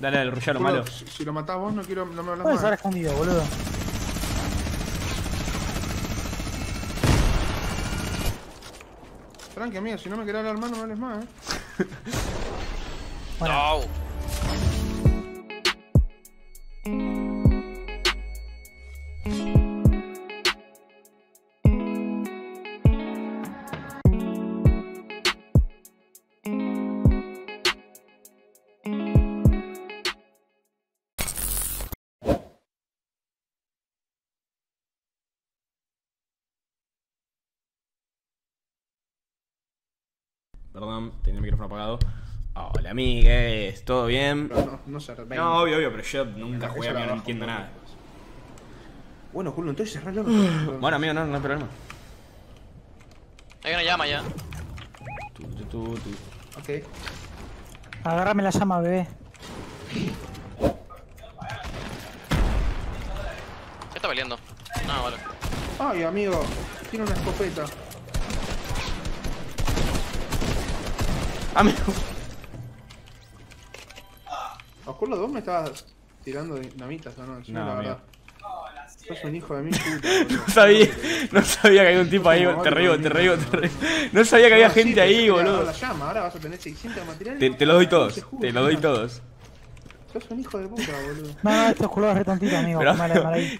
Dale, dale, rushalo, malo. Si lo matás vos, no quiero. No me hablas más. Estar escondido, boludo. Tranque, amigo, si no me querés hablar más, no me hables más, eh. Bueno. No. Perdón, tenía el micrófono apagado. Hola, amigues, ¿todo bien? No se arrepiente. No, obvio, obvio, pero yo nunca jugué a mí, no entiendo nada. Bueno, Julio, entonces cerrá el orto. Bueno, amigo, no hay problema. Hay una llama ya. Ok. Agárrame la llama, bebé. Se está peleando. No, vale. Ay, amigo, tiene una escopeta. Amigo. Oscurlord, vos me estabas tirando dinamitas, ¿o no? Yo no, la verdad. Sos un hijo de mí, puta. No sabía que había un tipo ahí, te reí. No sabía que había gente ahí, boludo. La llama, ahora vas a tener 600 materiales. Te los doy todos, te los doy todos. Sos un hijo de puta, boludo. No, este Oscurlord es re tontito, amigo.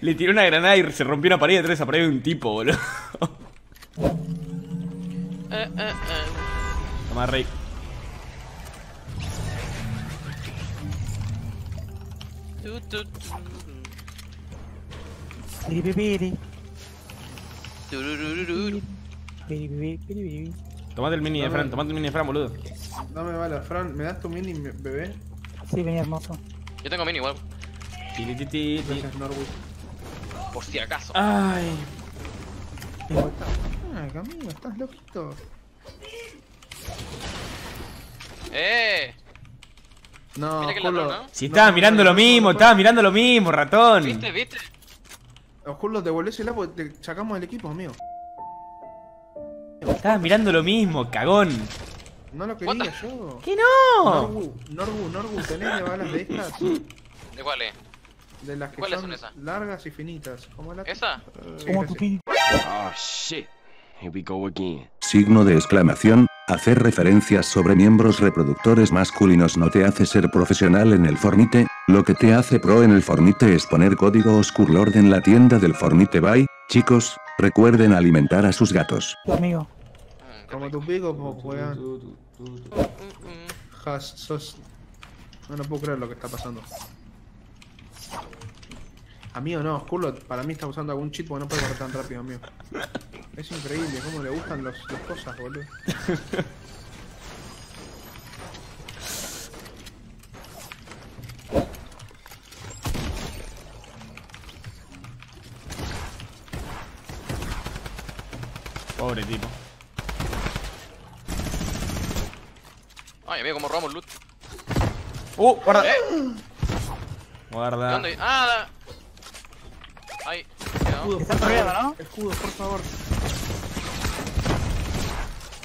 Le tiró una granada y se rompió una pared de tres a pared de un tipo, boludo. Toma, rey. Tomate el mini de Fran, tomate el mini de Fran, boludo. Dame bala, Fran, ¿me das tu mini, bebé? Sí, vení, hermoso. Yo tengo mini igual. Gracias, Norwin. Por si acaso. Ay. Ah, Camilo, estás loquito. No, Oscurlord, ¿no? Si estabas mirando lo mismo, estabas mirando lo mismo, ratón. ¿Viste? Oscurlord, devolvésela porque te sacamos del equipo, amigo. Estabas mirando lo mismo, cagón. No lo quería yo. ¿Qué no? Norbu, tenés de balas de estas. ¿De cuáles? De las que son esas? Largas y finitas. ¿Cómo la ¿esa? ¿Cómo tu pin? Oh, shit. Here we go again. Signo de exclamación. Hacer referencias sobre miembros reproductores masculinos no te hace ser profesional en el Fortnite. Lo que te hace pro en el Fortnite es poner código Oscurlord en la tienda del Fortnite Buy. Chicos, recuerden alimentar a sus gatos. Amigo. Como tus picos, juegan. Sos... No puedo creer lo que está pasando. Amigo, no, Oscurlord, para mí está usando algún chip porque no puede correr tan rápido, amigo. Es increíble cómo le gustan las cosas, boludo. Pobre tipo. Ay, amigo, cómo robamos loot. Guarda. Guarda. ¿Dónde? Ah, ahí. Escudo, por favor, ¿no? Escudo, por favor.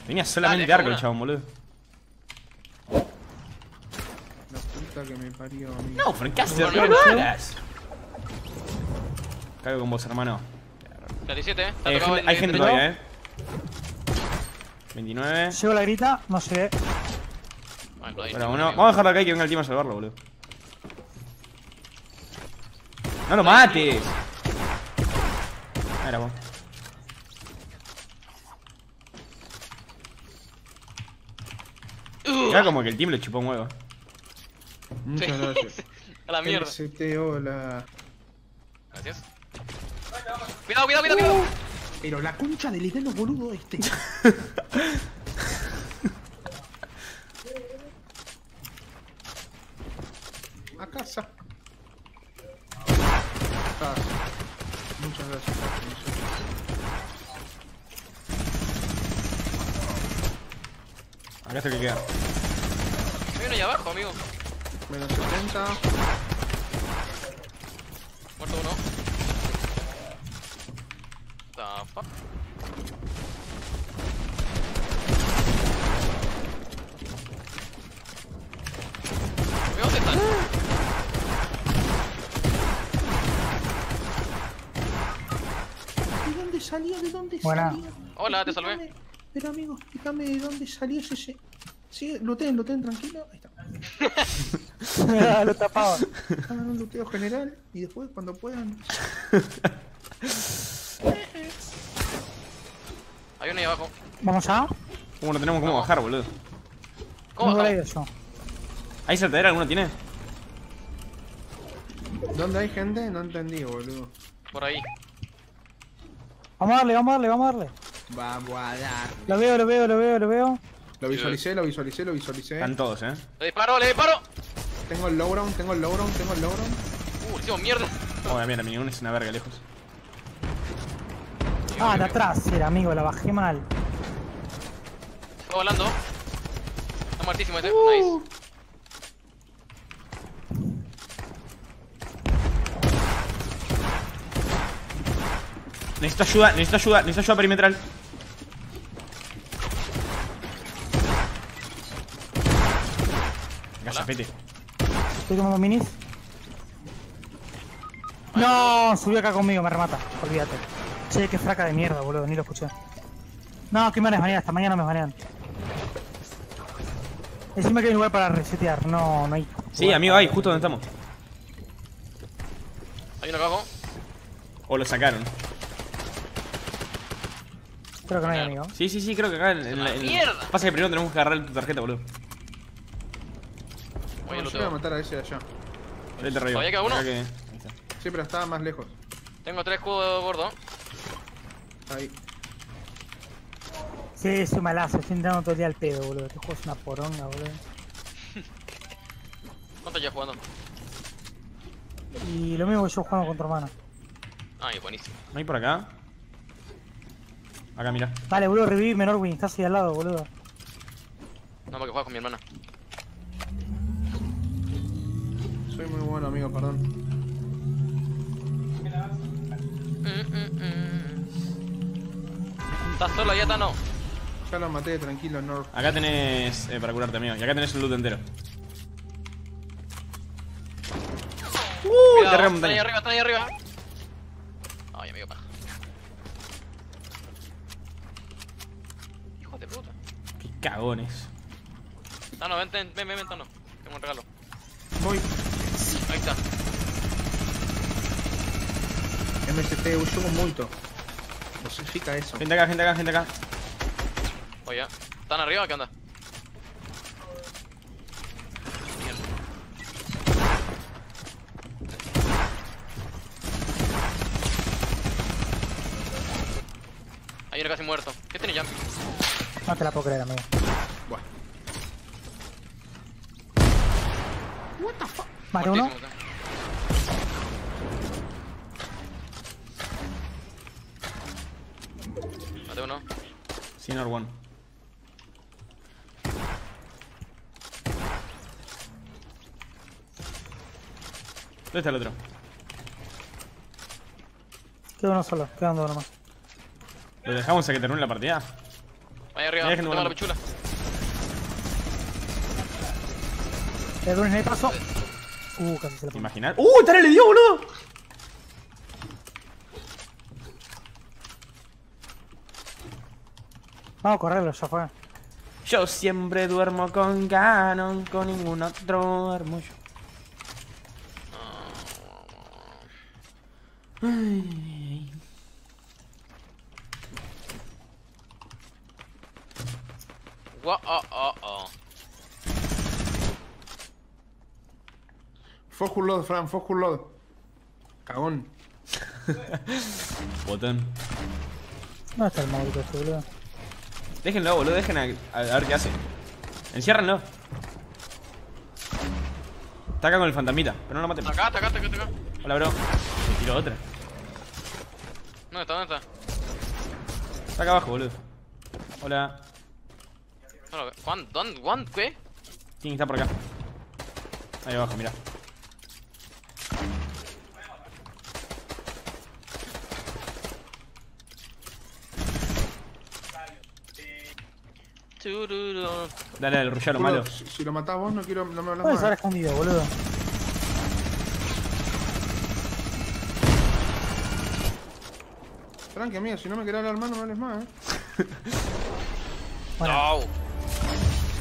Venía solamente de arco el chabón, boludo. La puta que me parió, amigo. No, francaste, no balas. Cago con vos, hermano. 47, hay gente todavía, 29. Llevo la grita, no sé. Bueno, vamos a dejarlo acá y que venga el team a salvarlo, boludo. ¡No lo mates! Era vos. Ya como que el team le chupó un huevo. Muchas gracias. A la mierda. Hola. Gracias. Cuidado. Pero la concha del italo boludo este. A casa. Muchas gracias. Acá está el que queda. Hay uno ahí abajo, amigo. Menos 70. Muerto uno. Tapa. ¿Dónde están? salía? ¿De dónde salía? Hola, te salvé. Pero amigo, explícame de dónde salía ese... Sí, looten, tranquilo. Ahí está. Lo tapaba. Hagan un looteo general y después, cuando puedan... Hay uno ahí abajo. ¿Vamos a...? ¿Cómo no tenemos cómo bajar, boludo? ¿Cómo bajamos? ¿Hay saltadera? ¿Alguno tiene? ¿Dónde hay gente? No entendí, boludo. Por ahí. Vamos a darle. Vamos a dar. Lo veo. Lo visualicé. Están todos, Le disparo. Tengo el lowground. Tengo mierda. Joder, mira, mi ningún es una verga lejos. Ah, de atrás era, amigo, la bajé mal. Está volando. Está muertísimo este. Nice. Necesito ayuda perimetral. Gasapete. Estoy tomando minis. No, subió acá conmigo, me remata. Olvídate. Che, qué fraca de mierda, boludo, ni lo escuché. No, que me van a desbanear, hasta mañana me banean. Encima que hay lugar para resetear, no hay. Sí, amigo, hay, justo donde estamos. Hay uno abajo. O lo sacaron. Creo que no hay, amigo. Sí, creo que acá en la mierda. Pasa que primero tenemos que agarrar tu tarjeta, boludo. Yo voy a matar a ese de allá. ¿Todavía queda uno? Que... Sí, pero estaba más lejos. Tengo 3 escudos gordos. Ahí. Sí, soy malazo, estoy entrando todo el día al pedo, boludo. Este juego es una poronga, boludo. ¿Cuánto llevas jugando? Y lo mismo que yo jugando con tu hermano. Ay, buenísimo. ¿No hay por acá? Acá, mira. Dale, boludo, revivime, Norwin, estás ahí al lado, boludo. No, porque juegas con mi hermana. Soy muy bueno, amigo, perdón. ¿Estás solo? ¿Ya está no? Ya lo maté, tranquilo, Nor. Acá tenés... para curarte, amigo. Y acá tenés el loot entero. Cuidado, está ahí arriba. Ay, amigo, paja. Hijo de puta. Qué cagones. Tano, ven, Tano. Tengo un regalo. Voy. Ahí está. MST, uso con mucho. No significa eso. Gente acá. Oye, ¿están arriba o qué onda? Mierda. Ahí era casi muerto. ¿Qué tiene ya? No te la puedo creer, amigo. Bueno. What the fuck? Vale, uno. Mate uno. Sí, Norwin. ¿Dónde está el otro? Queda uno solo, quedan dos nomás. ¿Lo dejamos a que termine la partida? Ahí arriba, ahí tengo la pichula. Le doy un netazo. Casi se lo pongo. Imaginar. Tara le dio, boludo. Vamos a correrlo, ya fue. Yo siempre duermo con Ganon, con ningún otro duermo yo. Ay. Focus Lord, Fran, Focus Lord. Cagón. Botón. No está el maurito este, boludo. Déjenlo, boludo, dejen a ver qué hace. Enciérrenlo. Está acá con el fantasmita, pero no lo maten. Acá. Hola, bro. Y lo otra. ¿Dónde está? Está acá abajo, boludo. Hola. ¿Juan? ¿Qué? ¿Quién está por acá? Ahí abajo, mirá. Dale al rullero, malo. Si lo matás vos, no me hablas más. Estar escondido, boludo. Tranqui, amigo, si no me querés hablar más, no me hables más, eh. Bueno. No.